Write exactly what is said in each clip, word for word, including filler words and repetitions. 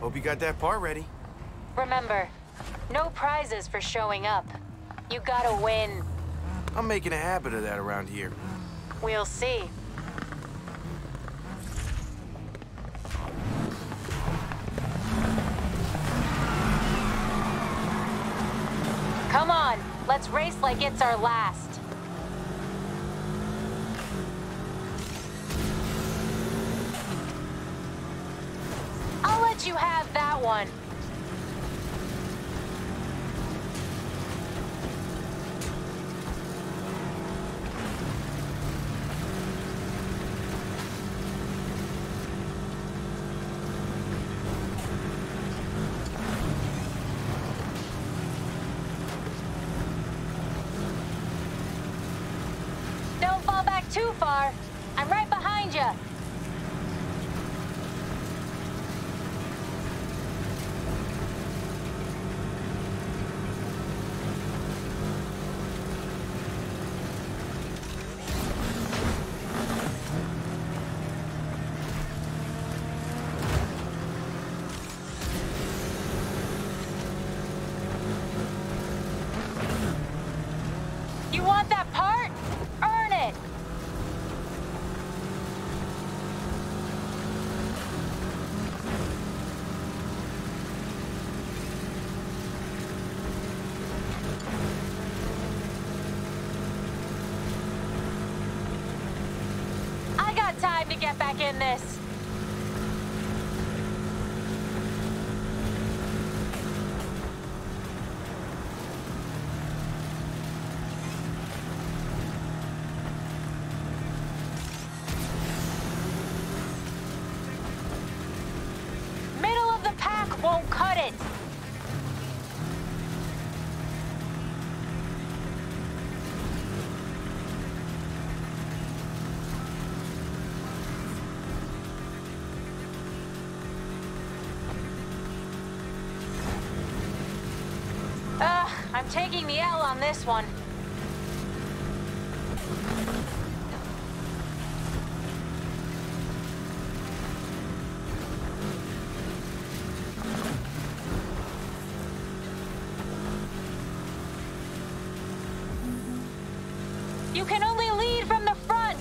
Hope you got that part ready. Remember, no prizes for showing up. You gotta win. I'm making a habit of that around here. We'll see. Come on, let's race like it's our last. I'll let you have that one. Too far. I'm right behind you. You want that part? Earn it. Time to get back in this. Middle of the pack won't cut it. I'm taking the L on this one. You can only lead from the front.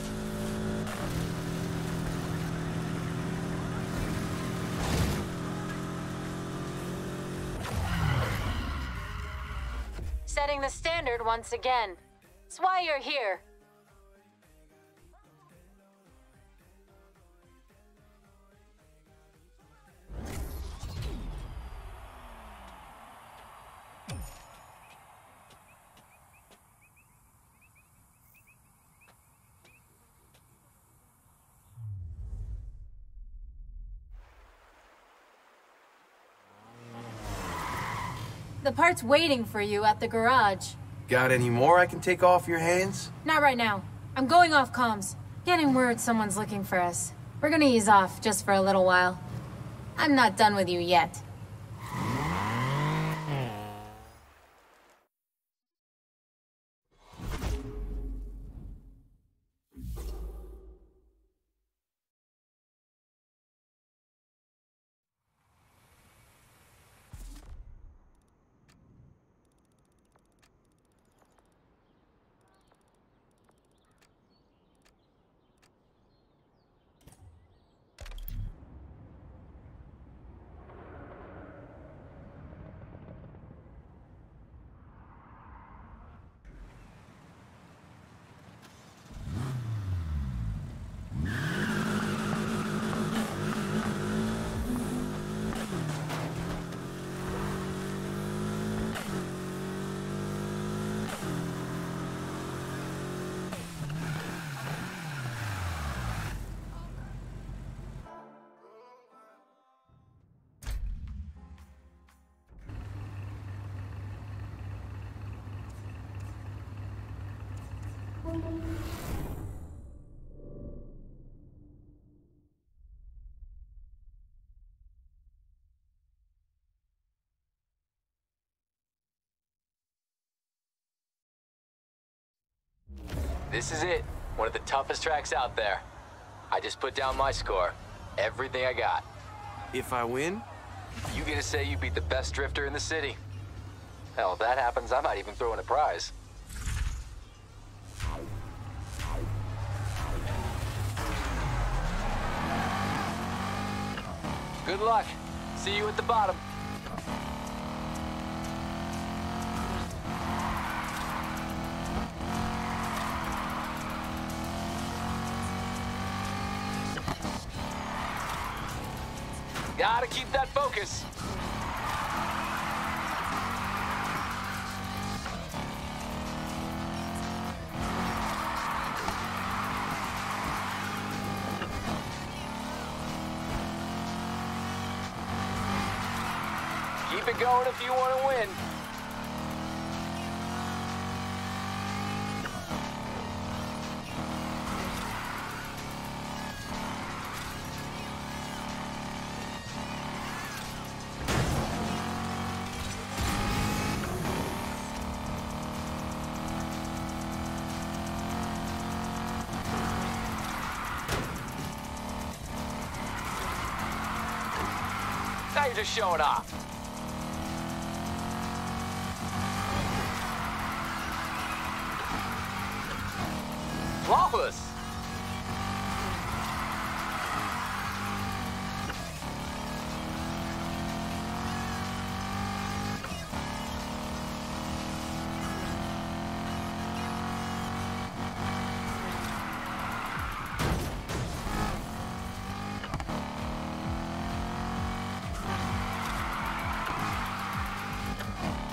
Setting the standard once again. It's why you're here. The part's waiting for you at the garage. Got any more I can take off your hands? Not right now. I'm going off comms. Getting word someone's looking for us. We're gonna ease off just for a little while. I'm not done with you yet. This is it. One of the toughest tracks out there. I just put down my score. Everything I got. If I win? You get to say you beat the best drifter in the city. Hell, if that happens, I might even throw in a prize. Good luck. See you at the bottom. Gotta keep that focus. Keep it going if you want to win. Just showing off. Flawless.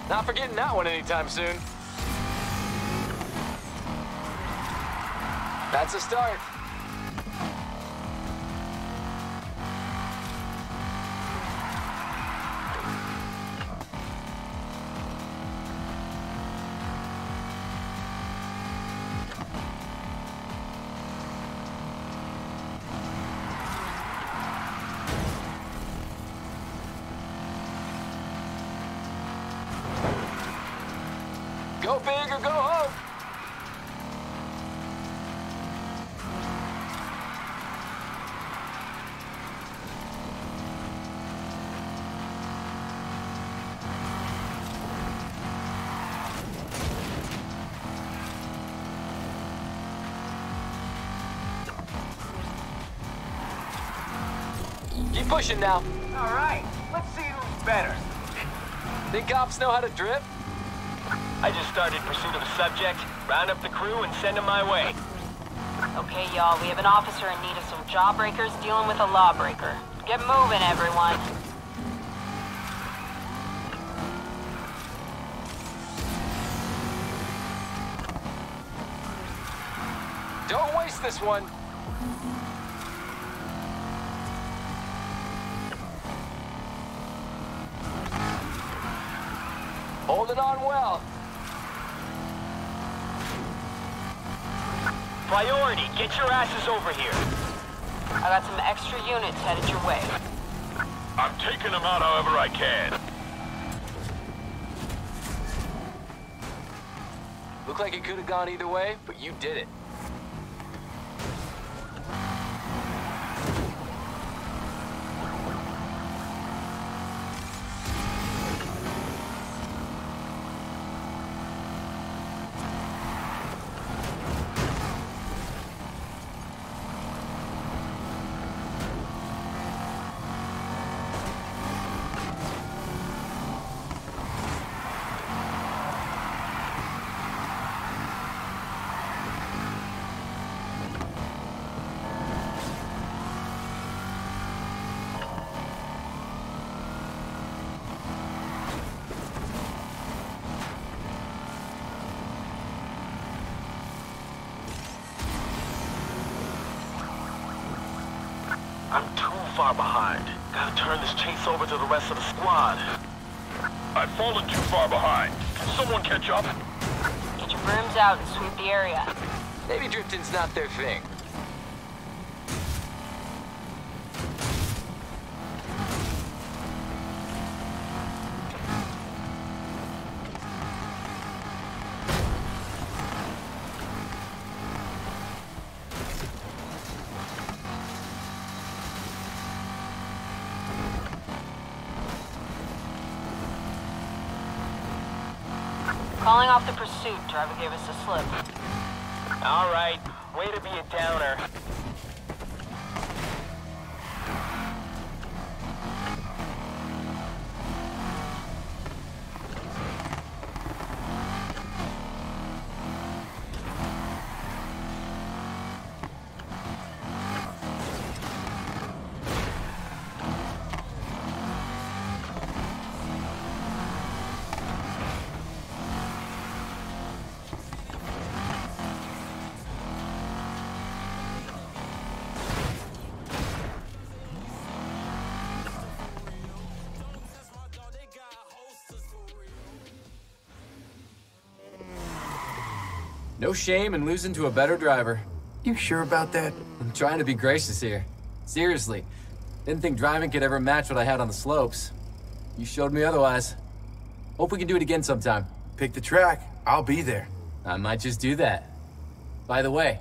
Not forgetting that one anytime soon. That's a start. Go big or go home. Keep pushing now. All right, let's see who's better. Think cops know how to drift? I just started pursuit of a subject. Round up the crew and send them my way. Okay, y'all. We have an officer in need of some jawbreakers dealing with a lawbreaker. Get moving, everyone. Don't waste this one. Hold it on well. Priority, get your asses over here. I got some extra units headed your way. I'm taking them out however I can. Looked like it could have gone either way, but you did it. I'm too far behind. Gotta turn this chase over to the rest of the squad. I've fallen too far behind. Can someone catch up? Get your brooms out and sweep the area. Maybe drifting's not their thing. Calling off the pursuit. Driver gave us a slip. All right. Way to be a downer. No shame in losing to a better driver. You sure about that? I'm trying to be gracious here. Seriously. Didn't think driving could ever match what I had on the slopes. You showed me otherwise. Hope we can do it again sometime. Pick the track. I'll be there. I might just do that. By the way,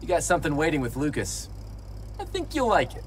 you got something waiting with Lucas. I think you'll like it.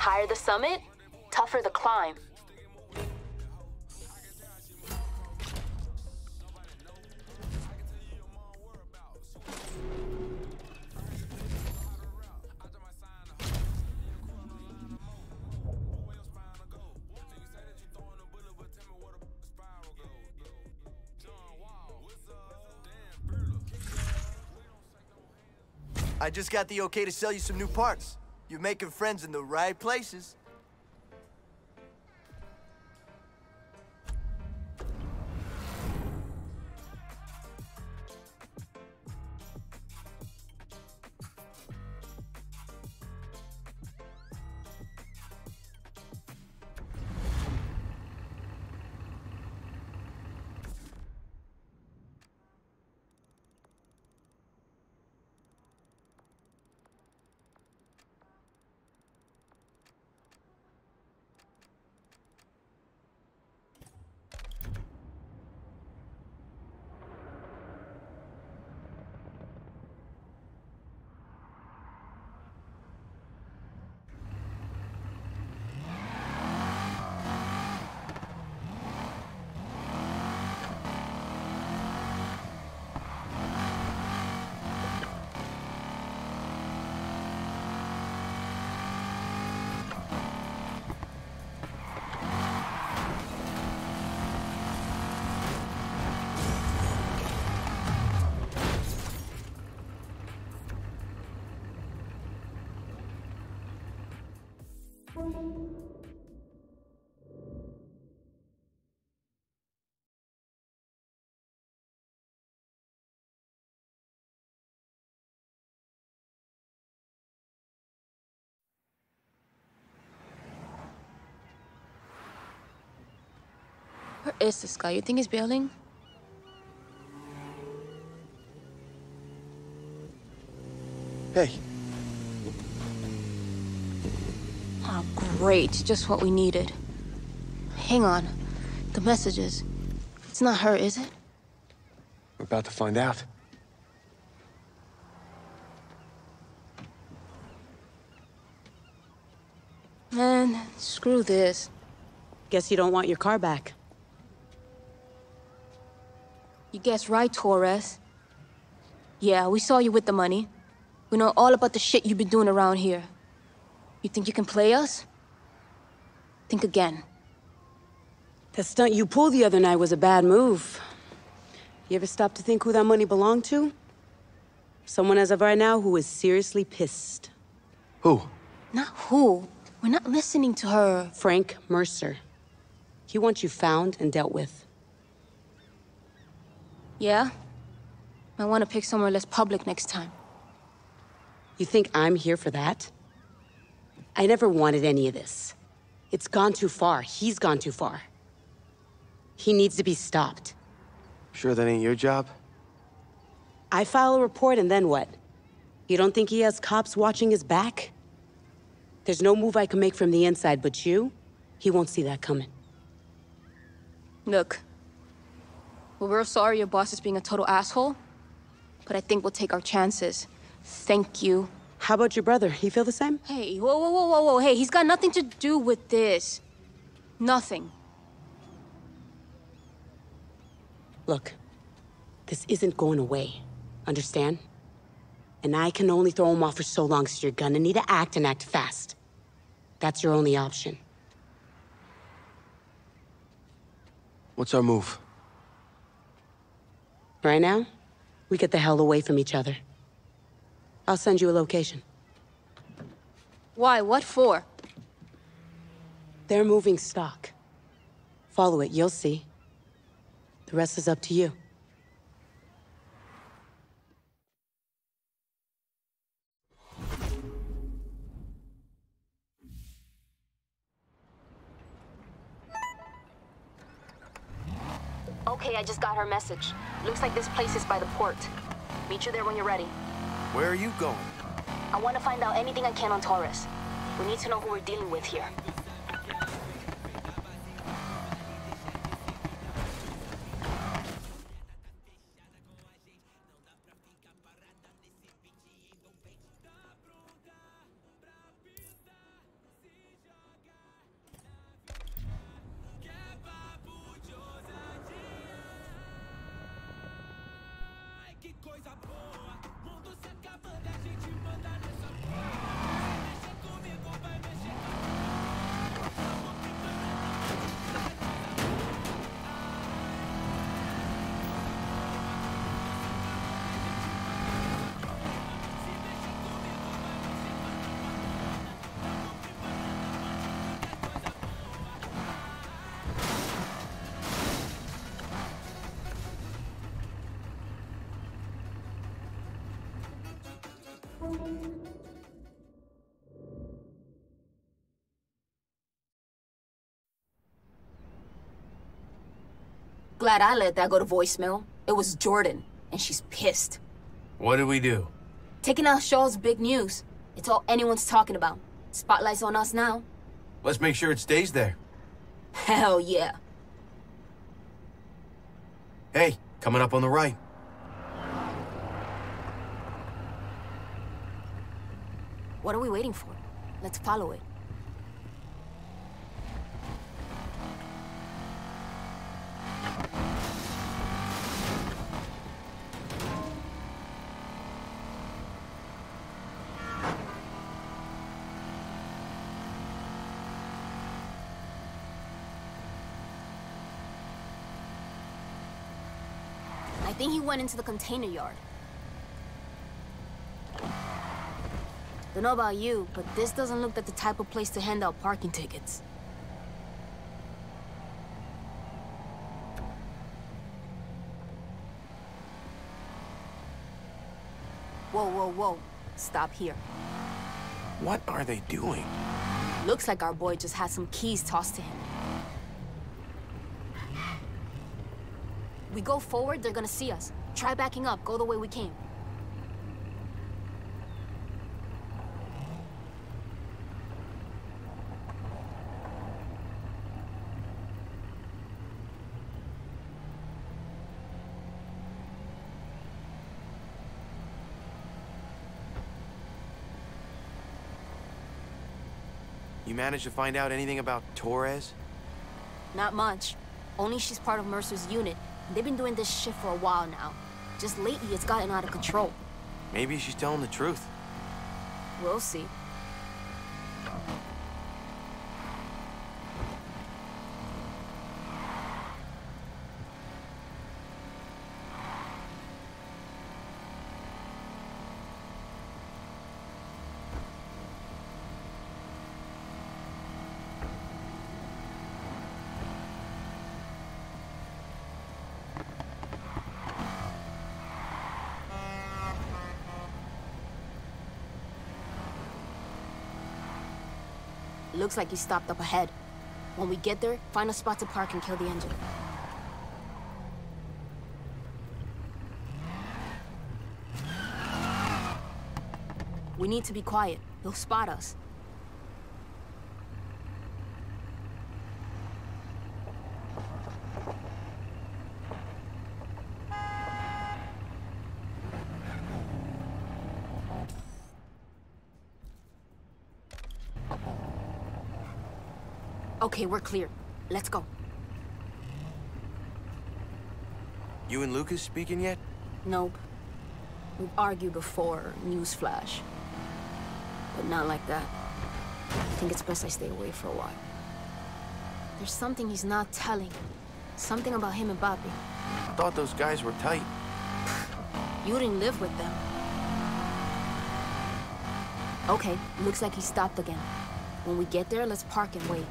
Higher the summit, tougher the climb. I just got the okay to sell you some new parts. You're making friends in the right places. Where is this guy? You think he's bailing? Hey. Oh, great. Just what we needed. Hang on. The messages. It's not her, is it? We're about to find out. Man, screw this. Guess you don't want your car back. You guessed right, Torres. Yeah, we saw you with the money. We know all about the shit you've been doing around here. You think you can play us? Think again. The stunt you pulled the other night was a bad move. You ever stop to think who that money belonged to? Someone as of right now who is seriously pissed. Who? Not who. We're not listening to her. Frank Mercer. He wants you found and dealt with. Yeah? I want to pick somewhere less public next time. You think I'm here for that? I never wanted any of this. It's gone too far. He's gone too far. He needs to be stopped. Sure that ain't your job? I file a report and then what? You don't think he has cops watching his back? There's no move I can make from the inside, but you? He won't see that coming. Look, well, we're sorry your boss is being a total asshole, but I think we'll take our chances. Thank you. How about your brother? You feel the same? Hey, whoa, whoa, whoa, whoa, whoa. Hey, he's got nothing to do with this. Nothing. Look, this isn't going away. Understand? And I can only throw him off for so long, so you're gonna need to act and act fast. That's your only option. What's our move? Right now, we get the hell away from each other. I'll send you a location. Why? What for? They're moving stock. Follow it, you'll see. The rest is up to you. Okay, I just got her message. Looks like this place is by the port. Meet you there when you're ready. Where are you going? I want to find out anything I can on Torres. We need to know who we're dealing with here. Glad I let that go to voicemail. It was Jordan, and she's pissed. What do we do? Taking out Shaw's big news. It's all anyone's talking about. Spotlight's on us now. Let's make sure it stays there. Hell yeah. Hey, coming up on the right. What are we waiting for? Let's follow it. I think he went into the container yard. Don't know about you, but this doesn't look like the type of place to hand out parking tickets. Whoa, whoa, whoa. Stop here. What are they doing? Looks like our boy just had some keys tossed to him. We go forward, they're gonna see us. Try backing up, go the way we came. You managed to find out anything about Torres? Not much. Only she's part of Mercer's unit. They've been doing this shit for a while now. Just lately, it's gotten out of control. Maybe she's telling the truth. We'll see. Looks like he stopped up ahead. When we get there, find a spot to park and kill the engine. We need to be quiet. He'll spot us. Okay, we're clear. Let's go. You and Lucas speaking yet? Nope. We've argued before, newsflash. But not like that. I think it's best I stay away for a while. There's something he's not telling. Something about him and Poppy. I thought those guys were tight. You didn't live with them. Okay, looks like he stopped again. When we get there, let's park and wait.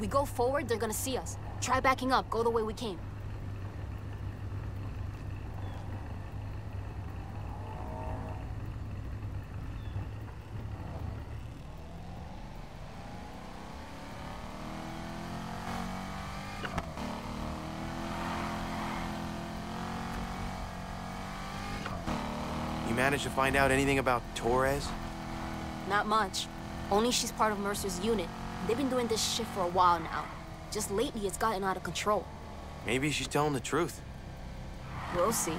We go forward, they're gonna see us. Try backing up, go the way we came. You managed to find out anything about Torres? Not much. Only she's part of Mercer's unit. They've been doing this shit for a while now. Just lately, it's gotten out of control. Maybe she's telling the truth. We'll see.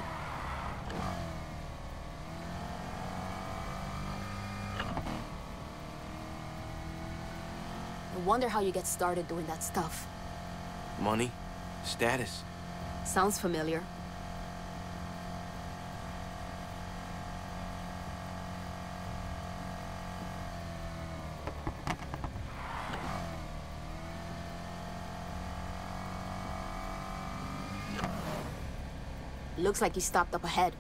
I wonder how you get started doing that stuff. Money, status. Sounds familiar. Looks like he stopped up ahead.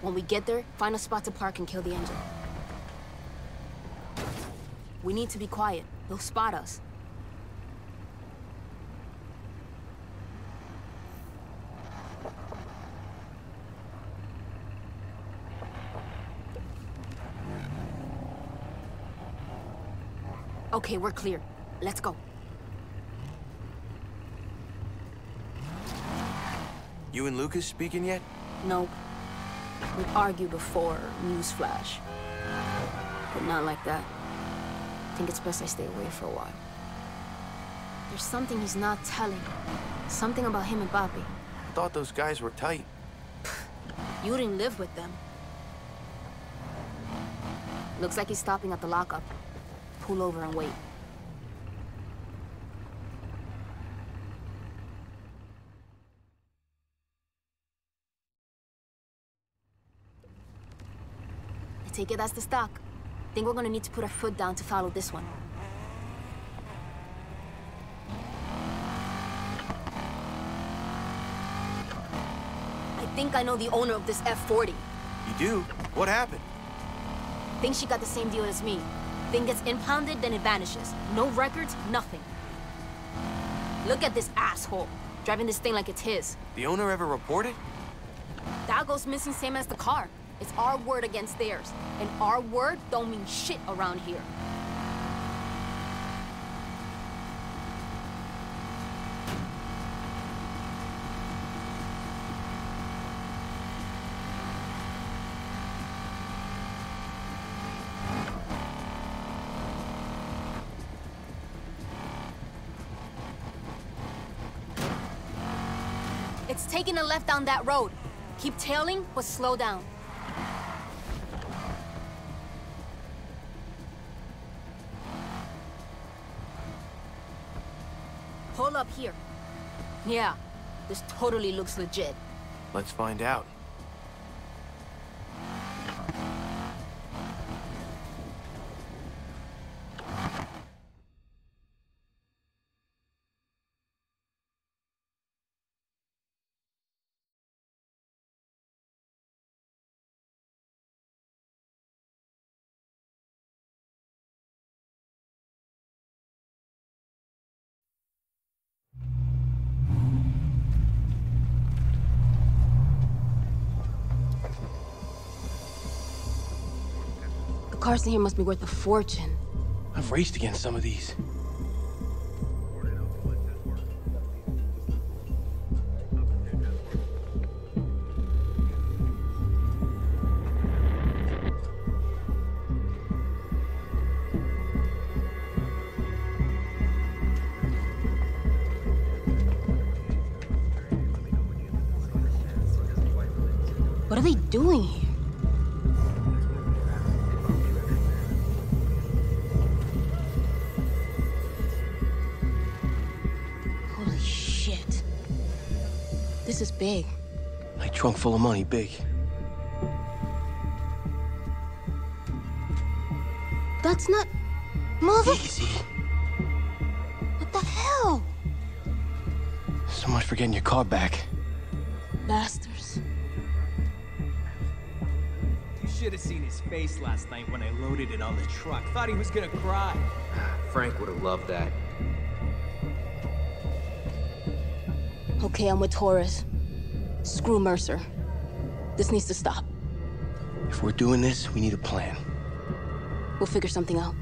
When we get there, find a spot to park and kill the engine. We need to be quiet. He'll spot us. Okay, we're clear. Let's go. You and Lucas speaking yet? Nope. We've argued before, newsflash. But not like that. I think it's best I stay away for a while. There's something he's not telling. Something about him and Poppy. I thought those guys were tight. You didn't live with them. Looks like he's stopping at the lockup. Pull over and wait. Take it as the stock. Think we're gonna need to put our foot down to follow this one. I think I know the owner of this F forty. You do? What happened? Think she got the same deal as me. Thing gets impounded, then it vanishes. No records, nothing. Look at this asshole, driving this thing like it's his. The owner ever reported? That goes missing same as the car. It's our word against theirs, and our word don't mean shit around here. It's taking a left down that road. Keep tailing, but slow down. Pull up here. Yeah, This totally looks legit. Let's find out. The cars in here must be worth a fortune. I've raced against some of these. What are they doing here? This is big. My trunk full of money, big. That's not... Move it! Easy. What the hell? So much for getting your car back. Bastards. You should have seen his face last night when I loaded it on the truck. Thought he was gonna cry. Frank would have loved that. Okay, I'm with Torres. Screw Mercer. This needs to stop. If we're doing this, we need a plan. We'll figure something out.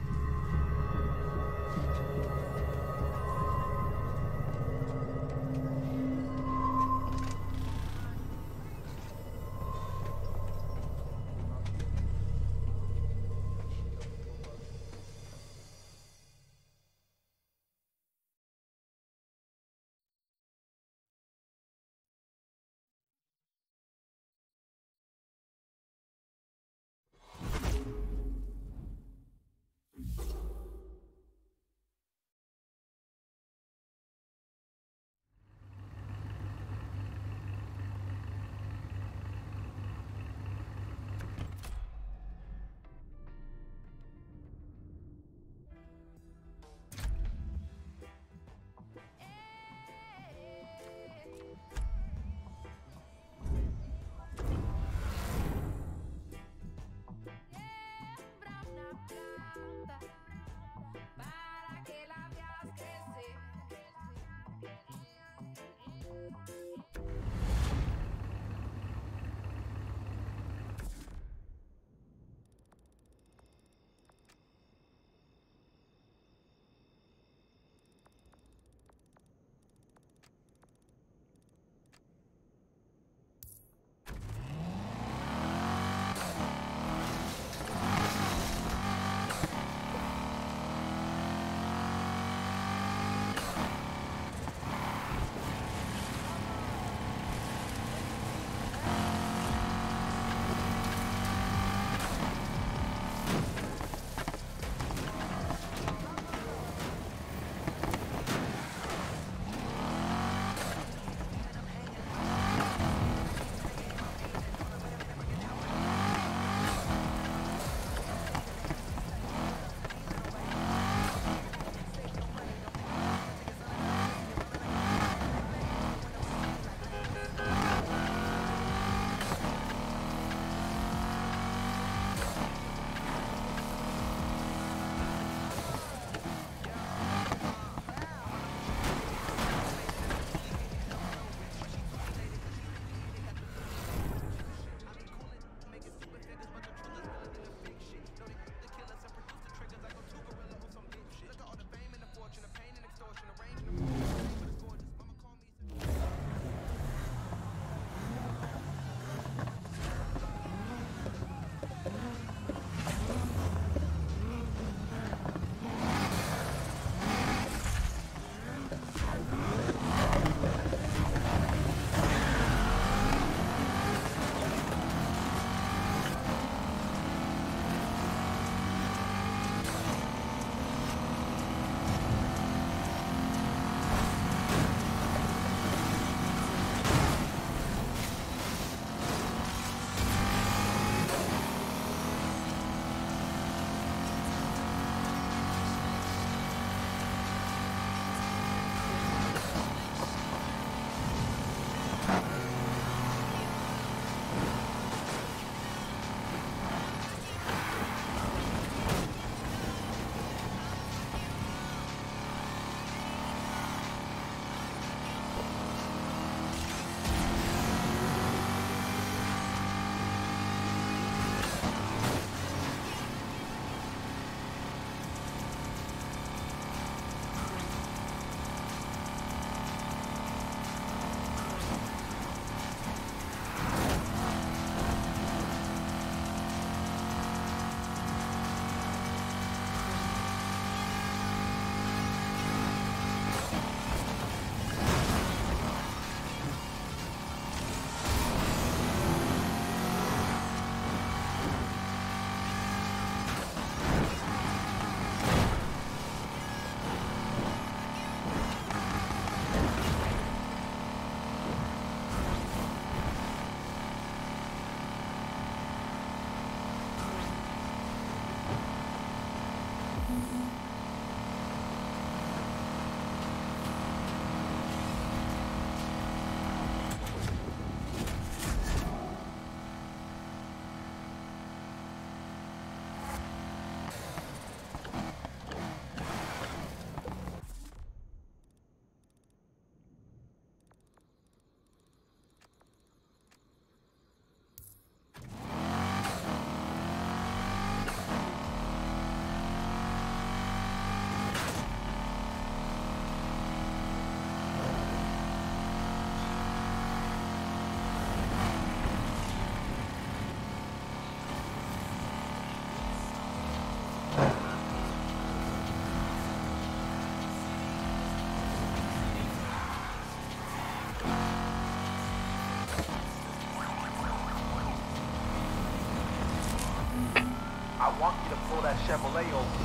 Chevrolet over.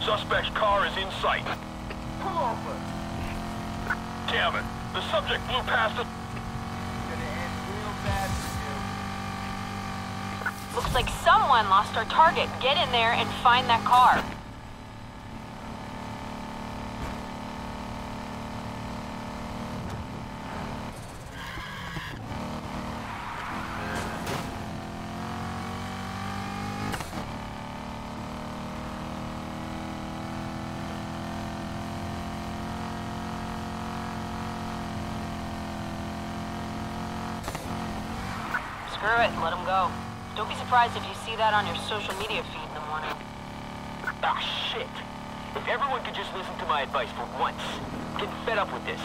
Suspect's car is in sight. Pull over. Damn it. The subject blew past the... Looks like someone lost our target. Get in there and find that car. Screw it, let him go. Don't be surprised if you see that on your social media feed in the morning. Ah, shit. If everyone could just listen to my advice for once. I'm getting fed up with this.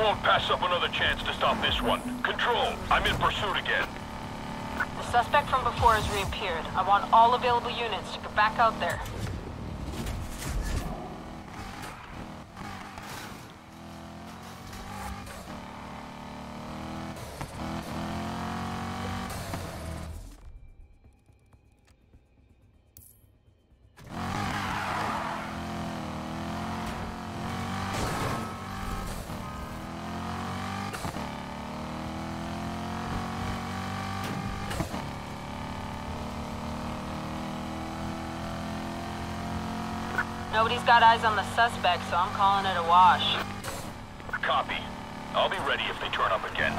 I won't pass up another chance to stop this one. Control, I'm in pursuit again. The suspect from before has reappeared. I want all available units to get back out there. Nobody's got eyes on the suspect, so I'm calling it a wash. Copy. I'll be ready if they turn up again.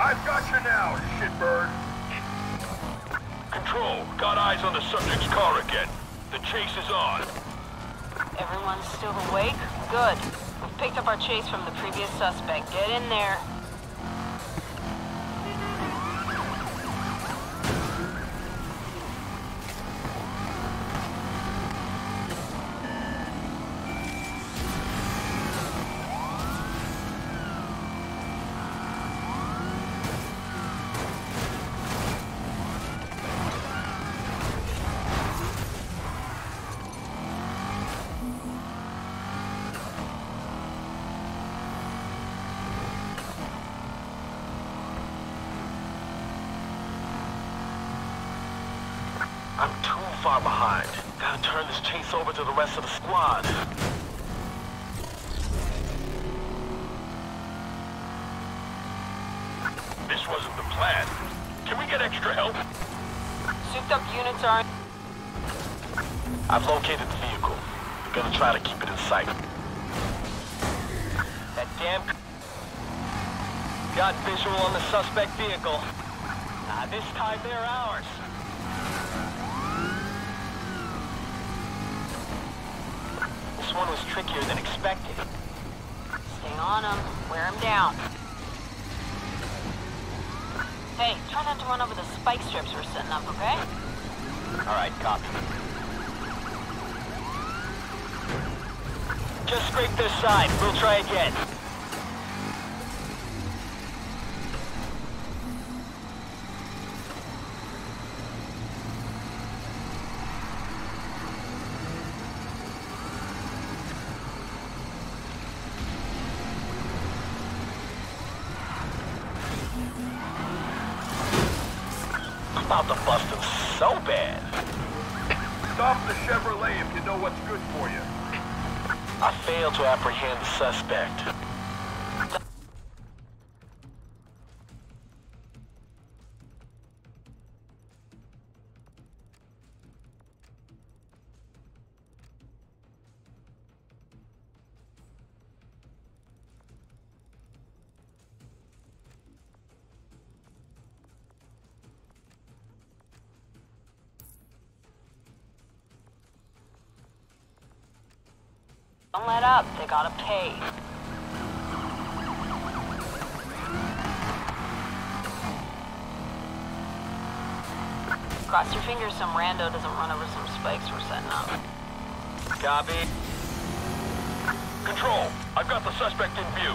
I've got you now, shitbird. Control, got eyes on the subject's car again. The chase is on. Everyone's still awake? Good. We've picked up our chase from the previous suspect. Get in there. I'm too far behind. Gotta turn this chase over to the rest of the squad. This wasn't the plan. Can we get extra help? Souped up units are... I've located the vehicle. We're gonna try to keep it in sight. That Damn. Got visual on the suspect vehicle. Ah, this time they're ours. This one was trickier than expected. Stay on them. Wear them down. Hey, try not to run over the spike strips we're setting up, okay? Alright, copy. Just scrape this side. We'll try again. I'm about to bust him so bad. Stop the Chevrolet if you know what's good for you. I failed to apprehend the suspect. Don't let up, they gotta pay. Cross your fingers some rando doesn't run over some spikes we're setting up. Copy. Control, I've got the suspect in view.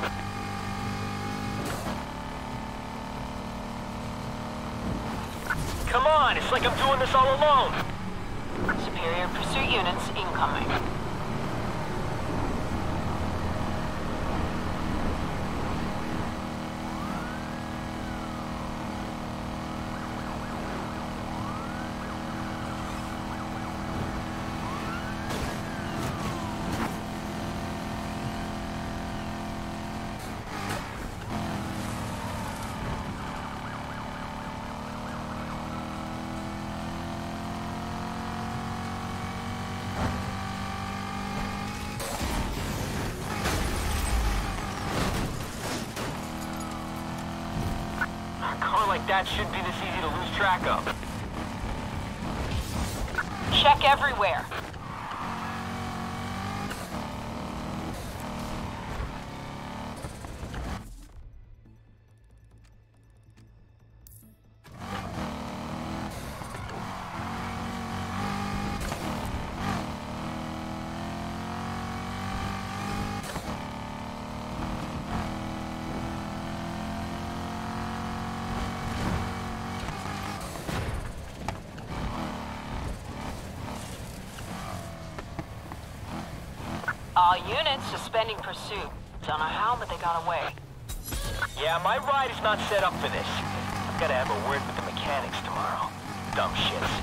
Come on, it's like I'm doing this all alone. Superior pursuit units incoming. That should be this easy to lose track of. Check everywhere. All units suspending pursuit. Don't know how, but they got away. Yeah, my ride is not set up for this. I've got to have a word with the mechanics tomorrow. Dumb shits.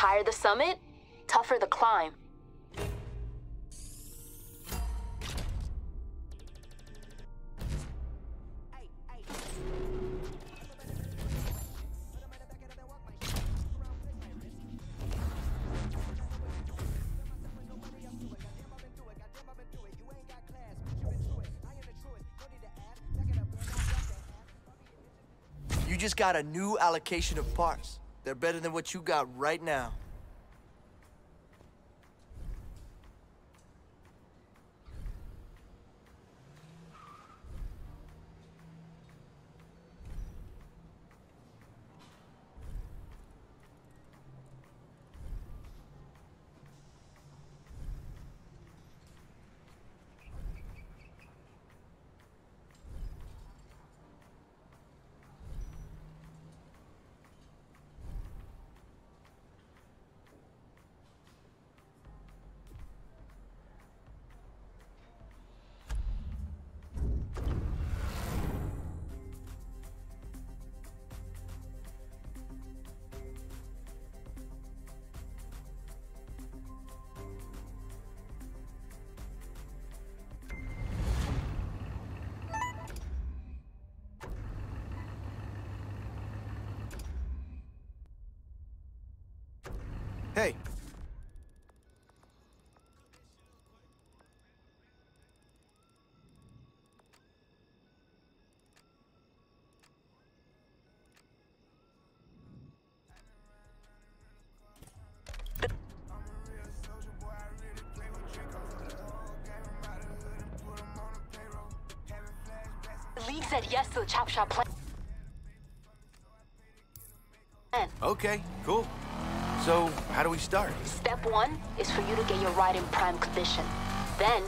Higher the summit, tougher the climb. You just got a new allocation of parts. They're better than what you got right now. Hey. The league said yes to the chop shop plan. Okay, cool. So, how do we start? Step one is for you to get your ride in prime condition. Then,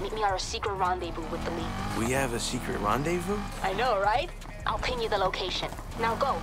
meet me at our secret rendezvous with the league. We have a secret rendezvous? I know, right? I'll ping you the location. Now go.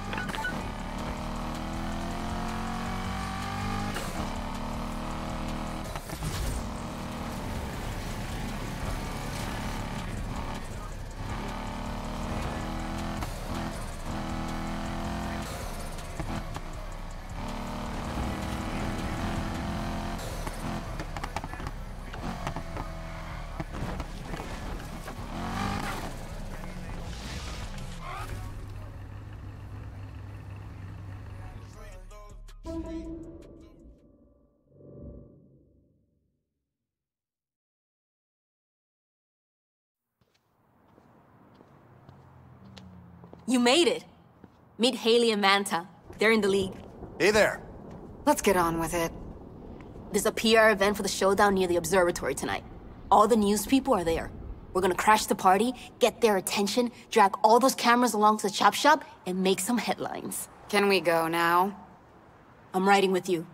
You made it. Meet Haley and Manta. They're in the league. Hey there. Let's get on with it. There's a P R event for the showdown near the observatory tonight. All the news people are there. We're gonna crash the party, get their attention, drag all those cameras along to the chop shop, and make some headlines. Can we go now? I'm riding with you.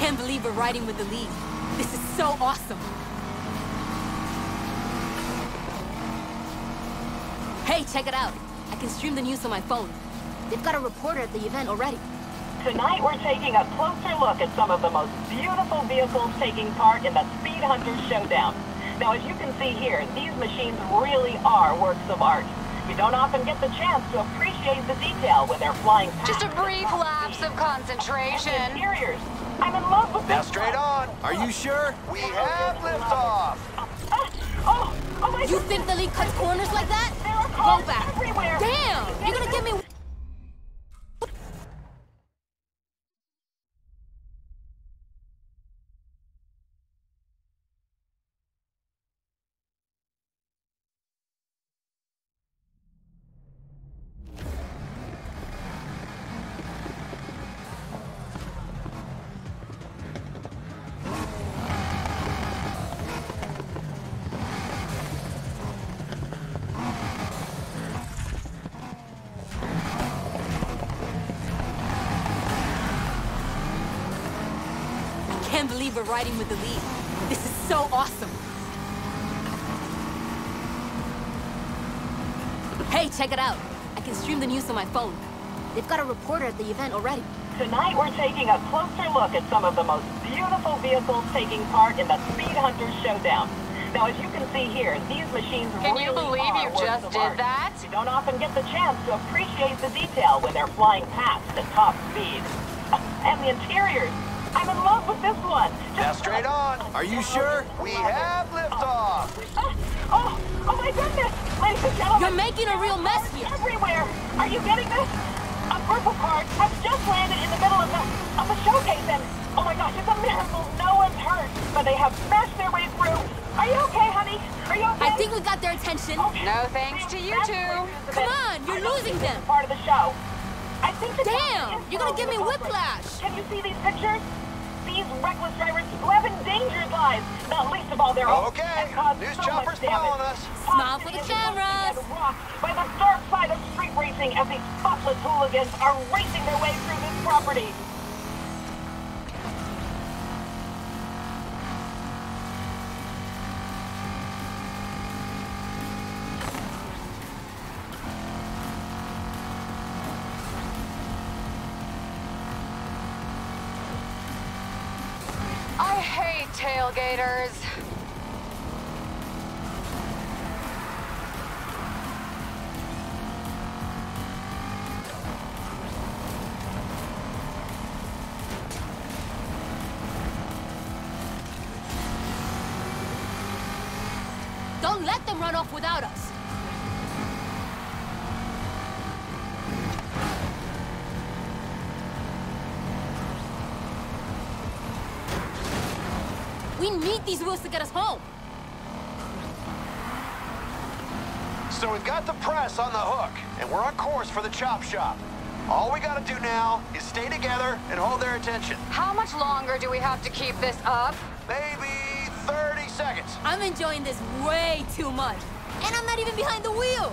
I can't believe we're riding with the league. This is so awesome. Hey, check it out. I can stream the news on my phone. They've got a reporter at the event already. Tonight we're taking a closer look at some of the most beautiful vehicles taking part in the Speedhunters Showdown. Now, as you can see here, these machines really are works of art. You don't often get the chance to appreciate the detail when they're flying past. Just a brief lapse of concentration. Interiors. I'm in love with now this. Now straight on. Are you sure? We have liftoff. Oh, oh my. You think the league cuts corners like that? There are cars Go back. everywhere. Damn, you're gonna get me. can't believe we're riding with the lead. This is so awesome. Hey, check it out. I can stream the news on my phone. They've got a reporter at the event already. Tonight we're taking a closer look at some of the most beautiful vehicles taking part in the Speedhunters Showdown. Now, as you can see here, these machines can really you believe you just did art. That? You don't often get the chance to appreciate the detail when they're flying past at top speed. And the interiors. I'm in love with this one. Now straight on. Are you sure? We have liftoff. Oh, oh, oh my goodness. Ladies and gentlemen. You're making a real mess here. Everywhere. Are you getting this? A purple car has just landed in the middle of the, of the showcase and, oh my gosh, it's a miracle. No one's hurt, but they have smashed their way through. Are you okay, honey? Are you okay? I think we got their attention. Okay. No thanks to you two. Come on, you're losing them. Part of the show. I think the damn! You're gonna give me whiplash! Can you see these pictures? These reckless drivers who have endangered lives, not least of all their own. Okay, news chopper's following us. Smile for the cameras! By the dark side of street racing as these spotless hooligans are racing their way through this property. Tailgaters. Don't let them run off without us. We need these wheels to get us home. So we've got the press on the hook, and we're on course for the chop shop. All we gotta do now is stay together and hold their attention. How much longer do we have to keep this up? Maybe thirty seconds. I'm enjoying this way too much, and I'm not even behind the wheel.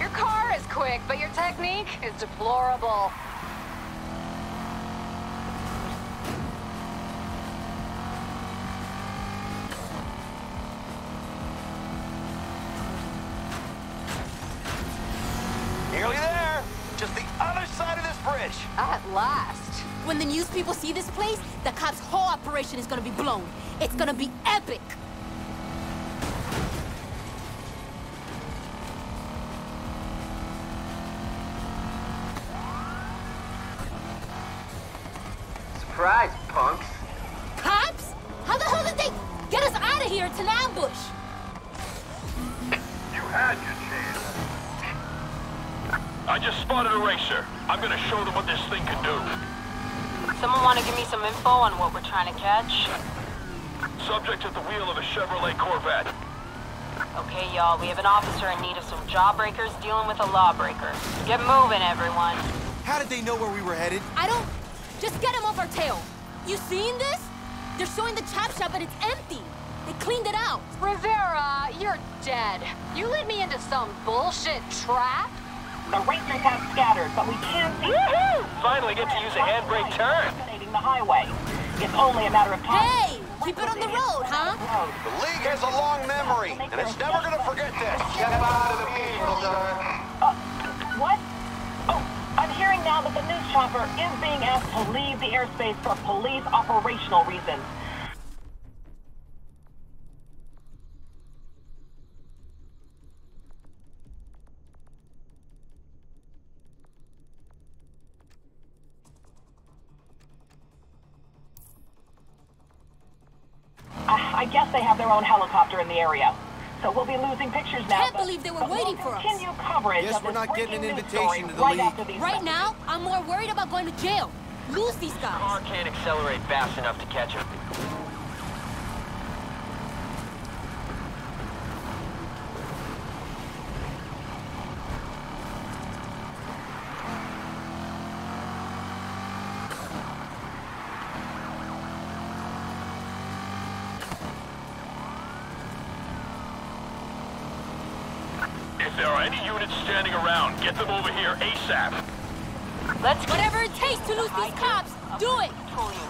Your car is quick, but your technique is deplorable. At last. When the news people see this place, the cops' whole operation is gonna be blown. It's gonna be epic. Surprise, punks. Cops? How the hell did they get us out of here? It's an ambush. You had your chance. I just spotted a racer. I'm gonna show them what this thing can do. Someone wanna give me some info on what we're trying to catch? Subject at the wheel of a Chevrolet Corvette. Okay, y'all, we have an officer in need of some jawbreakers dealing with a lawbreaker. Get moving, everyone. How did they know where we were headed? I don't... Just get him off our tail. You seen this? They're showing the chop shop, but it's empty. They cleaned it out. Rivera, you're dead. You led me into some bullshit trap. The racers have scattered, but we can't see. Woohoo! Finally get to use a handbrake turn. The highway. It's only a matter of time. Hey, keep it on the road, huh? The league has a long memory, and it's never gonna forget this. Step out of the vehicle, sir. Uh, what? Oh, I'm hearing now that the news chopper is being asked to leave the airspace for police operational reasons. I guess they have their own helicopter in the area, so we'll be losing pictures now. I can't believe they were waiting for us. Continue coverage. Yes, we're not getting an invitation to the league. Right now, I'm more worried about going to jail. Lose these guys. The car can't accelerate fast enough to catch him. If there are any units standing around, get them over here ASAP. Let's whatever it takes to lose these cops, do it! Control unit.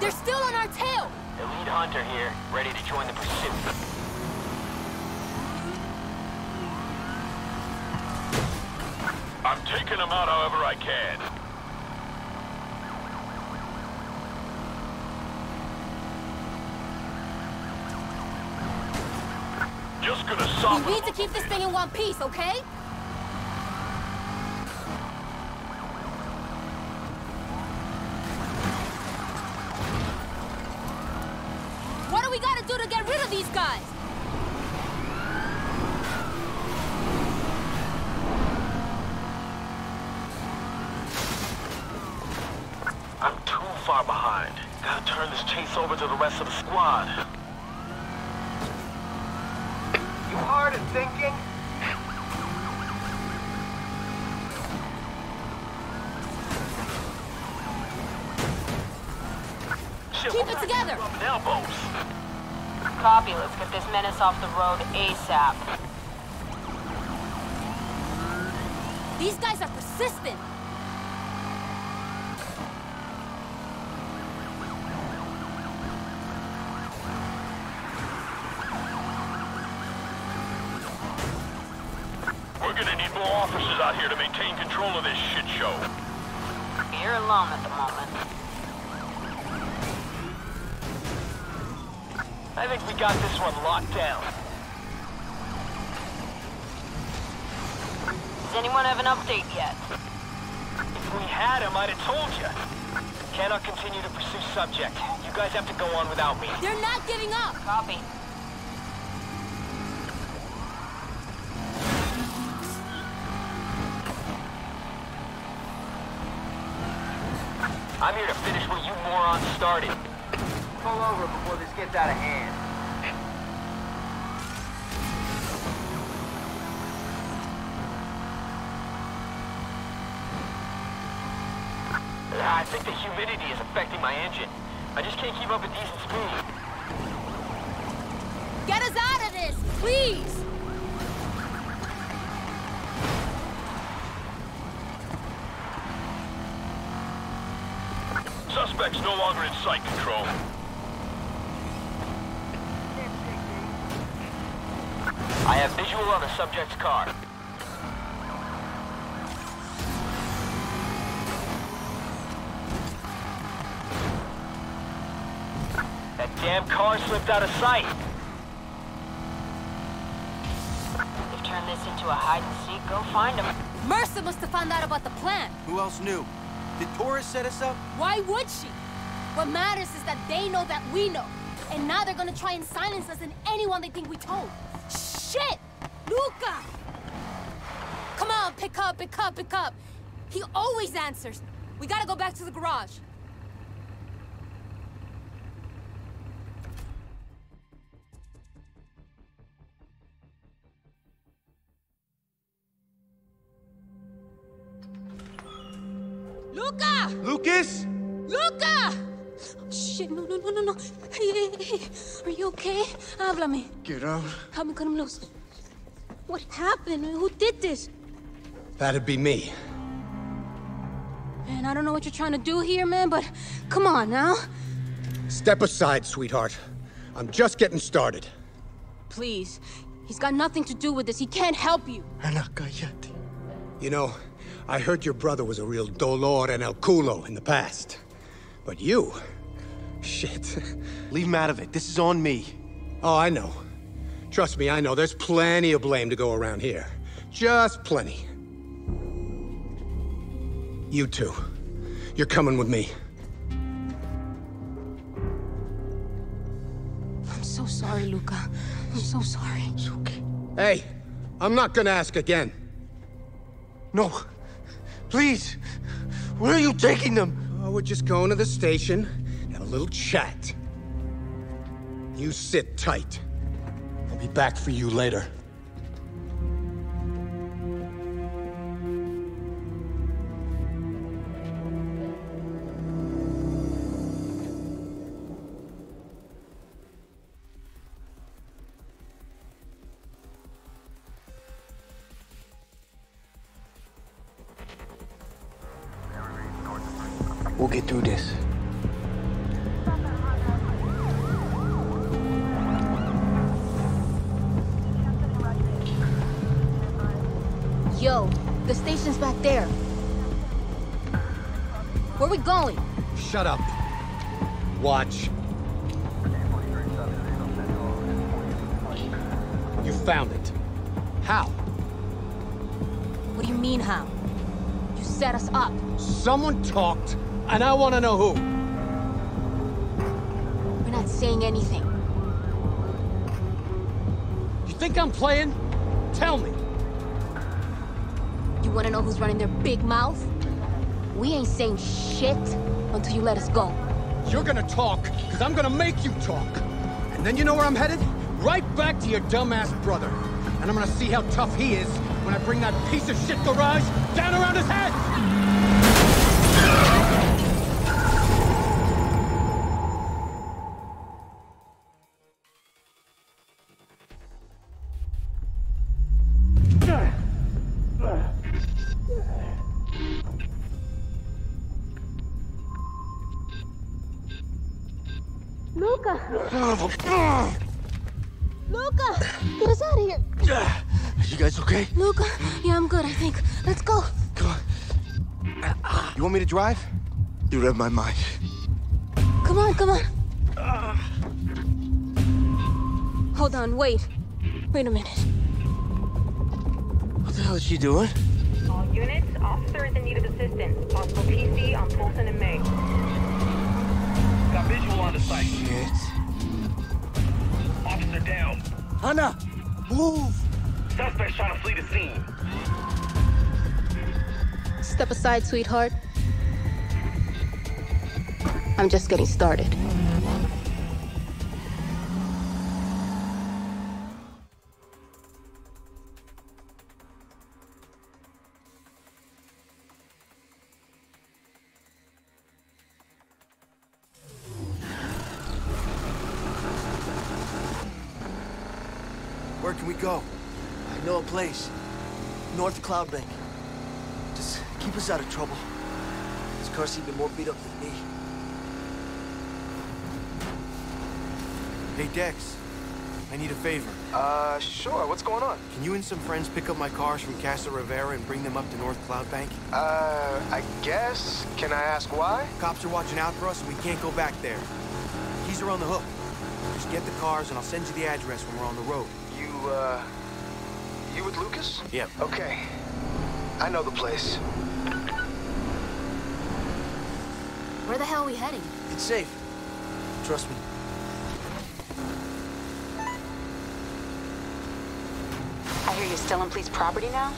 They're still on our tail! The lead hunter here, ready to join the pursuit. I'm taking them out however I can. Just gonna stop. We need to keep this thing in one piece, okay? These guys. I'm too far behind. Gotta turn this chase over to the rest of the squad. You hard at thinking? Keep it together. Elbows. Copy, let's get this menace off the road ASAP. These guys are persistent! We're gonna need more officers out here to maintain control of this shit show. You're alone at the moment. I think we got this one locked down. Does anyone have an update yet? If we had him, I'd have told you. Cannot continue to pursue subject. You guys have to go on without me. They're not giving up! Copy. I'm here to finish what you morons started. Pull over before this gets out of hand. I think the humidity is affecting my engine. I just can't keep up a decent speed. Get us out of this, please! Suspect's no longer in sight control. I have visual on the subject's car. That damn car slipped out of sight. They've turned this into a hide-and-seek. Go find him. Mercer must have found out about the plan. Who else knew? Did Torres set us up? Why would she? What matters is that they know that we know. And now they're gonna try and silence us and anyone they think we told. Shit! Lucas! Come on, pick up, pick up, pick up. He always answers. We gotta go back to the garage. Luca! Lucas! Luca! Oh, shit, no, no, no, no, no. Hey, hey, hey, are you okay? Háblame. Get out. Help me cut him loose. What happened? Who did this? That'd be me. Man, I don't know what you're trying to do here, man, but come on now. Step aside, sweetheart. I'm just getting started. Please. He's got nothing to do with this. He can't help you. Ana, cállate. You know, I heard your brother was a real dolor and el culo in the past. But you? Shit. Leave him out of it. This is on me. Oh, I know. Trust me, I know. There's plenty of blame to go around here. Just plenty. You two. You're coming with me. I'm so sorry, Luca. I'm so sorry. It's okay. Hey, I'm not gonna ask again. No. Please. Where are you taking them? Oh, we're just going to the station, have a little chat. You sit tight. I'll be back for you later. We'll get through this. Yo, the station's back there. Where are we going? Shut up. Watch. You found it. How? What do you mean, how? You set us up. Someone talked. And I want to know who. We're not saying anything. You think I'm playing? Tell me. You want to know who's running their big mouth? We ain't saying shit until you let us go. You're going to talk, because I'm going to make you talk. And then you know where I'm headed? Right back to your dumbass brother. And I'm going to see how tough he is when I bring that piece of shit garage down around his head! Lucas! Get us out of here! Are you guys okay? Lucas? Yeah, I'm good, I think. Let's go! Come on. You want me to drive? You read my mind. Come on, come on. Uh. Hold on, wait. Wait a minute. What the hell is she doing? All units, officer is in need of assistance. Possible P C on Fulton and May. Got visual on the site. Shit. Officer down. Hannah, move. Suspect trying to flee the scene. Step aside, sweetheart. I'm just getting started. Where can we go? I know a place. North Cloud Bank. Just keep us out of trouble. This car's even more beat up than me. Hey, Dex. I need a favor. Uh, sure. What's going on? Can you and some friends pick up my cars from Casa Rivera and bring them up to North Cloud Bank? Uh, I guess. Can I ask why? Cops are watching out for us and we can't go back there. Keys are on the hook. Just get the cars and I'll send you the address when we're on the road. You, uh, you with Lucas? Yeah. Okay. I know the place. Where the hell are we heading? It's safe. Trust me. I hear you're still on police property now?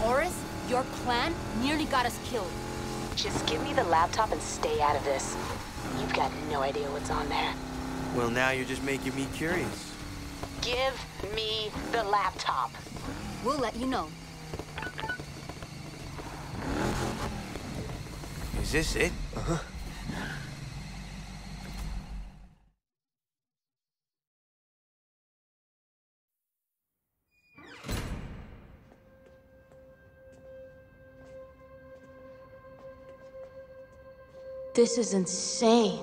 Torres, your plan nearly got us killed. Just give me the laptop and stay out of this. You've got no idea what's on there. Well, now you're just making me curious. Give me the laptop. We'll let you know. Is this it? Uh-huh. This is insane.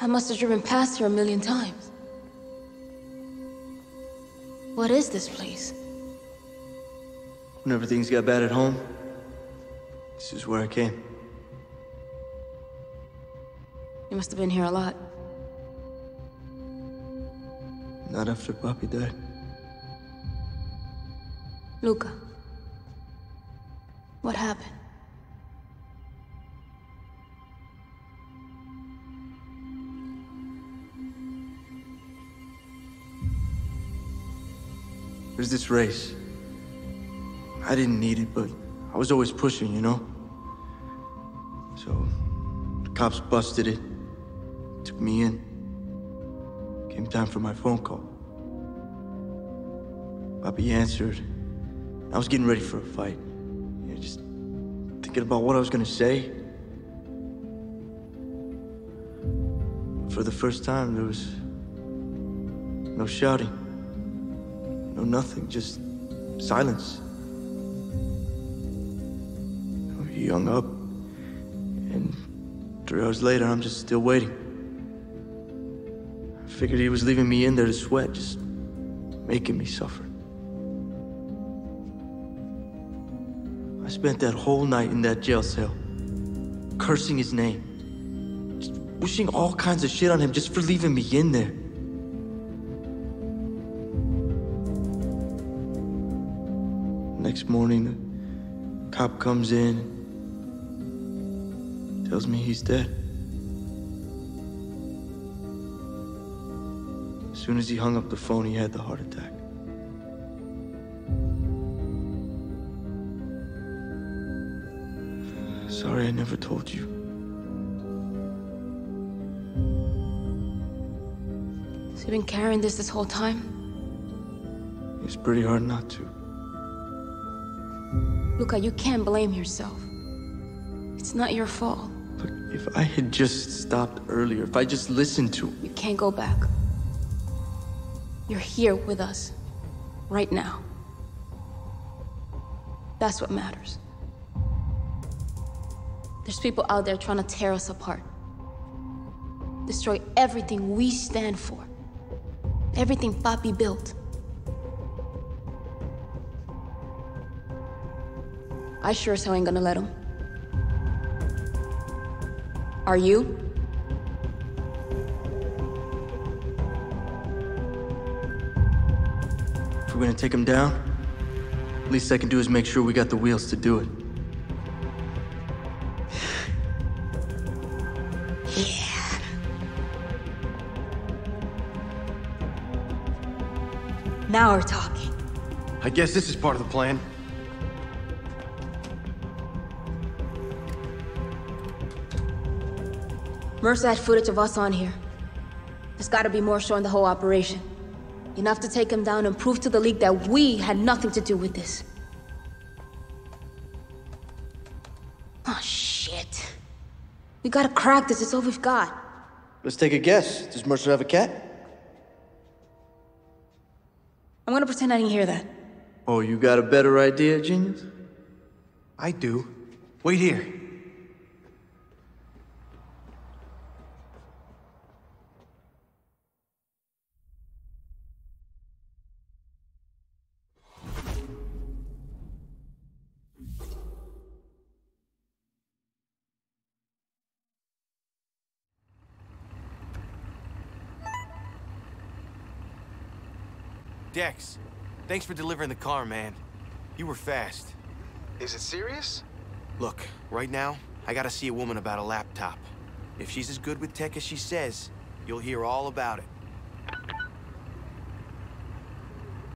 I must have driven past here a million times. What is this place? Whenever things got bad at home, this is where I came. You must have been here a lot. Not after Poppy died. Luca, what happened? There's this race. I didn't need it, but I was always pushing, you know? So, the cops busted it, took me in. Came time for my phone call. Poppy answered. I was getting ready for a fight. You know, just thinking about what I was gonna say. For the first time, there was no shouting, no nothing, just silence. He hung up, and three hours later, I'm just still waiting. I figured he was leaving me in there to sweat, just making me suffer. I spent that whole night in that jail cell, cursing his name. Wishing all kinds of shit on him just for leaving me in there. Next morning, the cop comes in, tells me he's dead. As soon as he hung up the phone, he had the heart attack. Sorry I never told you. You've been carrying this this whole time? It's pretty hard not to. Luca, you can't blame yourself. It's not your fault. Look, if I had just stopped earlier, if I just listened to... You can't go back. You're here with us. Right now. That's what matters. There's people out there trying to tear us apart. Destroy everything we stand for. Everything Poppy built. I sure as hell ain't gonna let him. Are you? If we're gonna take him down, least I can do is make sure we got the wheels to do it. Now we're talking. I guess this is part of the plan. Mercer had footage of us on here. There's gotta be more showing the whole operation. Enough to take him down and prove to the League that we had nothing to do with this. Oh, shit. We gotta crack this, it's all we've got. Let's take a guess. Does Mercer have a cat? I'm gonna pretend I didn't hear that. Oh, you got a better idea, genius? I do. Wait here. Dex, thanks for delivering the car, man. You were fast. Is it serious? Look, right now, I gotta see a woman about a laptop. If she's as good with tech as she says, you'll hear all about it.